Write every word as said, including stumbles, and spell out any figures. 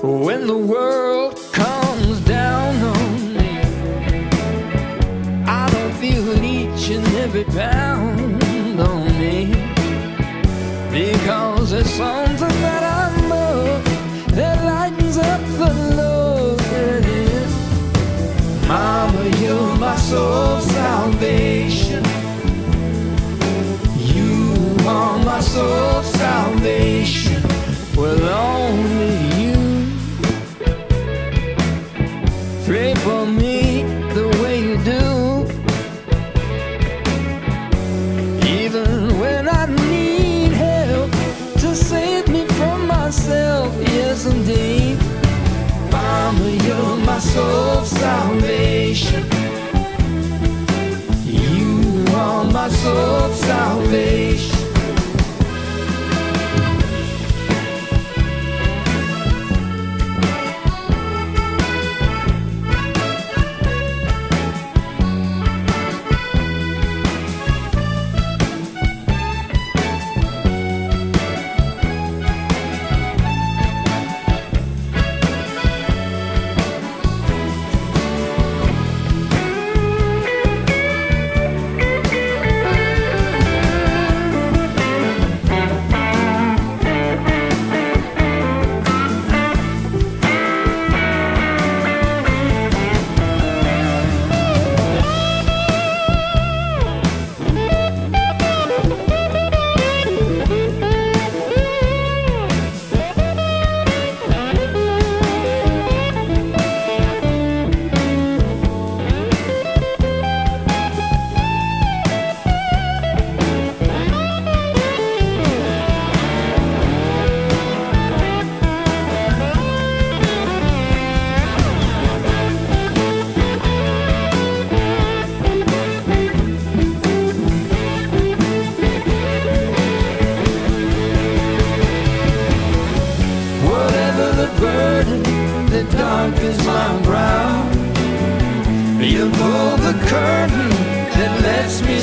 When the world comes down on me, I don't feel each and every pound on me, because there's something that I love that lightens up the load that it is. Mama, you're my soul salvation. You are my soul salvation. Well, only you pray for me the way you do, even when I need help to save me from myself. Yes, indeed, Mama, you're my soul salvation. You are my soul salvation. That's me.